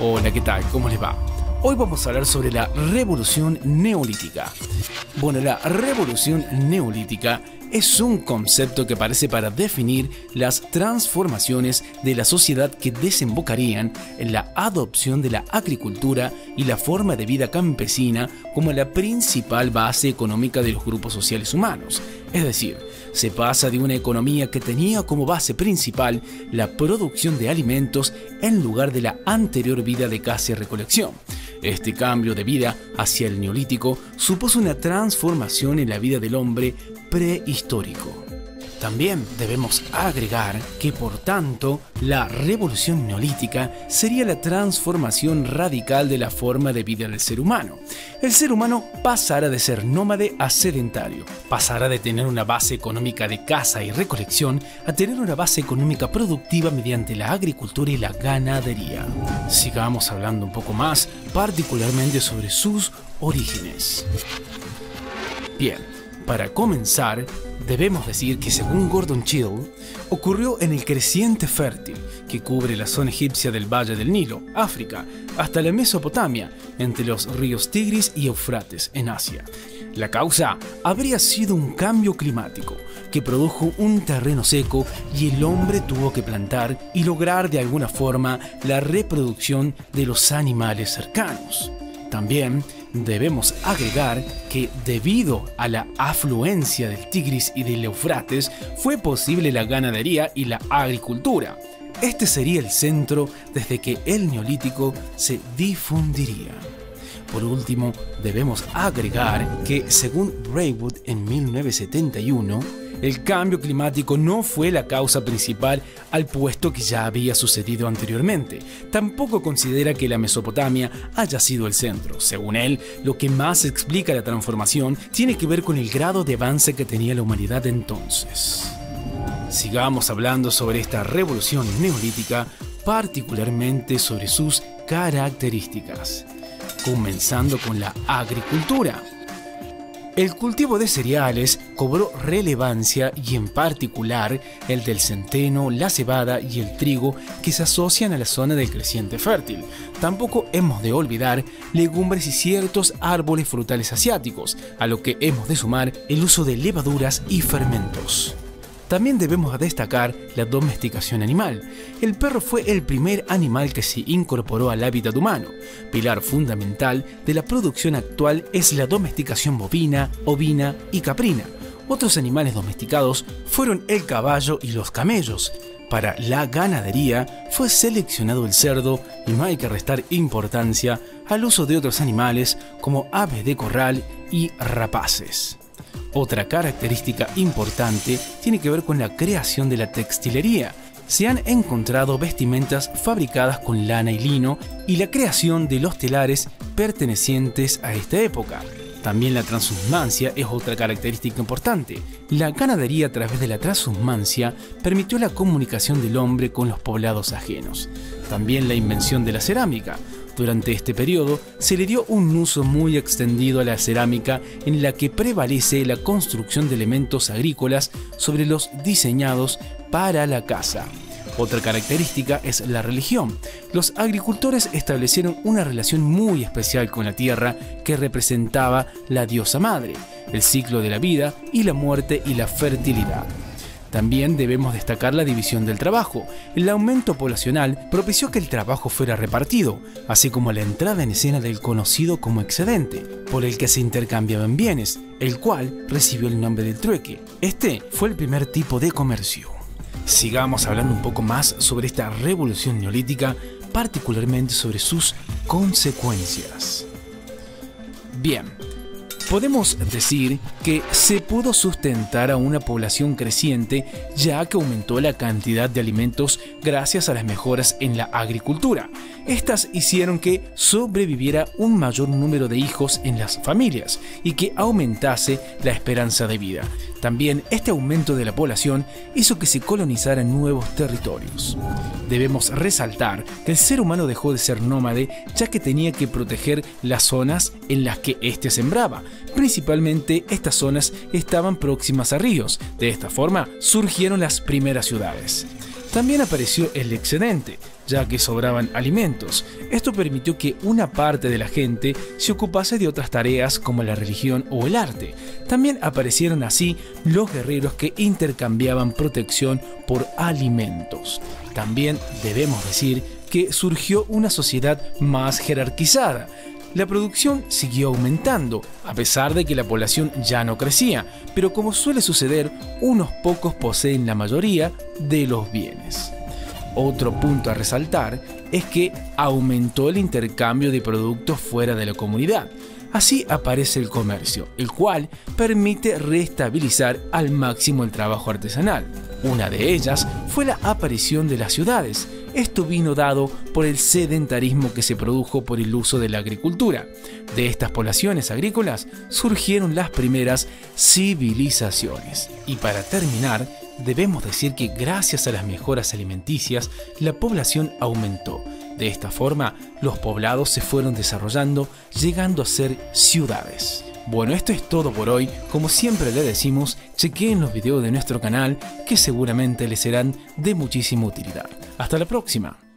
Hola, ¿qué tal? ¿Cómo les va? Hoy vamos a hablar sobre la Revolución Neolítica. Bueno, la Revolución Neolítica es un concepto que aparece para definir las transformaciones de la sociedad que desembocarían en la adopción de la agricultura y la forma de vida campesina como la principal base económica de los grupos sociales humanos. Es decir, se pasa de una economía que tenía como base principal la producción de alimentos en lugar de la anterior vida de caza-recolección. Este cambio de vida hacia el Neolítico supuso una transformación en la vida del hombre prehistórico. También debemos agregar que, por tanto, la Revolución Neolítica sería la transformación radical de la forma de vida del ser humano. El ser humano pasará de ser nómade a sedentario, pasará de tener una base económica de caza y recolección a tener una base económica productiva mediante la agricultura y la ganadería. Sigamos hablando un poco más, particularmente sobre sus orígenes. Bien. Para comenzar, debemos decir que según Gordon Childe, ocurrió en el creciente fértil que cubre la zona egipcia del Valle del Nilo, África, hasta la Mesopotamia, entre los ríos Tigris y Eufrates, en Asia. La causa habría sido un cambio climático que produjo un terreno seco y el hombre tuvo que plantar y lograr de alguna forma la reproducción de los animales cercanos. También debemos agregar que, debido a la afluencia del Tigris y del Eufrates, fue posible la ganadería y la agricultura. Este sería el centro desde que el Neolítico se difundiría. Por último, debemos agregar que, según Braywood en 1971, el cambio climático no fue la causa principal, al puesto que ya había sucedido anteriormente. Tampoco considera que la Mesopotamia haya sido el centro. Según él, lo que más explica la transformación tiene que ver con el grado de avance que tenía la humanidad entonces. Sigamos hablando sobre esta Revolución Neolítica, particularmente sobre sus características. Comenzando con la agricultura. El cultivo de cereales cobró relevancia y, en particular, el del centeno, la cebada y el trigo, que se asocian a la zona del creciente fértil. Tampoco hemos de olvidar legumbres y ciertos árboles frutales asiáticos, a lo que hemos de sumar el uso de levaduras y fermentos. También debemos destacar la domesticación animal. El perro fue el primer animal que se incorporó al hábitat humano. Pilar fundamental de la producción actual es la domesticación bovina, ovina y caprina. Otros animales domesticados fueron el caballo y los camellos. Para la ganadería fue seleccionado el cerdo y no hay que restar importancia al uso de otros animales como aves de corral y rapaces. Otra característica importante tiene que ver con la creación de la textilería. Se han encontrado vestimentas fabricadas con lana y lino y la creación de los telares pertenecientes a esta época. También la transhumancia es otra característica importante. La ganadería, a través de la transhumancia, permitió la comunicación del hombre con los poblados ajenos. También la invención de la cerámica. Durante este periodo se le dio un uso muy extendido a la cerámica, en la que prevalece la construcción de elementos agrícolas sobre los diseñados para la caza. Otra característica es la religión. Los agricultores establecieron una relación muy especial con la tierra, que representaba la diosa madre, el ciclo de la vida y la muerte y la fertilidad. También debemos destacar la división del trabajo. El aumento poblacional propició que el trabajo fuera repartido, así como la entrada en escena del conocido como excedente, por el que se intercambiaban bienes, el cual recibió el nombre del trueque. Este fue el primer tipo de comercio. Sigamos hablando un poco más sobre esta Revolución Neolítica, particularmente sobre sus consecuencias. Bien. Podemos decir que se pudo sustentar a una población creciente, ya que aumentó la cantidad de alimentos gracias a las mejoras en la agricultura. Estas hicieron que sobreviviera un mayor número de hijos en las familias y que aumentase la esperanza de vida. También este aumento de la población hizo que se colonizaran nuevos territorios. Debemos resaltar que el ser humano dejó de ser nómade, ya que tenía que proteger las zonas en las que éste sembraba. Principalmente estas zonas estaban próximas a ríos. De esta forma surgieron las primeras ciudades. También apareció el excedente, ya que sobraban alimentos. Esto permitió que una parte de la gente se ocupase de otras tareas como la religión o el arte. También aparecieron así los guerreros que intercambiaban protección por alimentos. También debemos decir que surgió una sociedad más jerarquizada. La producción siguió aumentando, a pesar de que la población ya no crecía, pero como suele suceder, unos pocos poseen la mayoría de los bienes. Otro punto a resaltar es que aumentó el intercambio de productos fuera de la comunidad. Así aparece el comercio, el cual permite restabilizar al máximo el trabajo artesanal. Una de ellas fue la aparición de las ciudades. Esto vino dado por el sedentarismo que se produjo por el uso de la agricultura. De estas poblaciones agrícolas surgieron las primeras civilizaciones. Y para terminar, debemos decir que gracias a las mejoras alimenticias, la población aumentó. De esta forma, los poblados se fueron desarrollando, llegando a ser ciudades. Bueno, esto es todo por hoy. Como siempre le decimos, chequeen los videos de nuestro canal que seguramente les serán de muchísima utilidad. Hasta la próxima.